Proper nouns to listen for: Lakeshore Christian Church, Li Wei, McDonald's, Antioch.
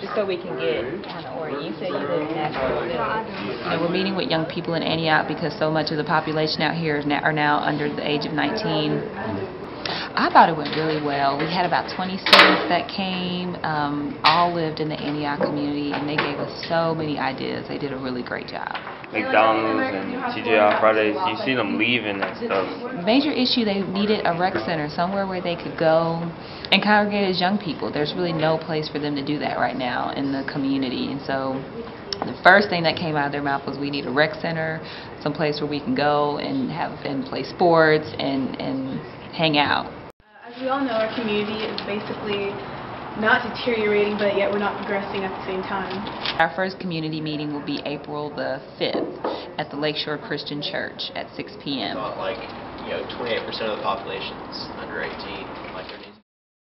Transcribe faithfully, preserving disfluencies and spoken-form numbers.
just so we can get kind of oriented. You say you live in Nashville. You know, we're meeting with young people in Antioch because so much of the population out here is now, are now under the age of nineteen. I thought it went really well. We had about twenty students that came, um, all lived in the Antioch community, and they gave us so many ideas. They did a really great job. McDonald's and T J on Fridays, you see them leaving and stuff. Major issue, they needed a rec center, somewhere where they could go and congregate as young people. There's really no place for them to do that right now in the community, and so the first thing that came out of their mouth was, we need a rec center, some place where we can go and have and play sports and, and hang out. As we all know, our community is basically not deteriorating, but yet we're not progressing at the same time. Our first community meeting will be April the fifth at the Lakeshore Christian Church at six p m About like, you know, twenty-eight percent of the population is under eighteen.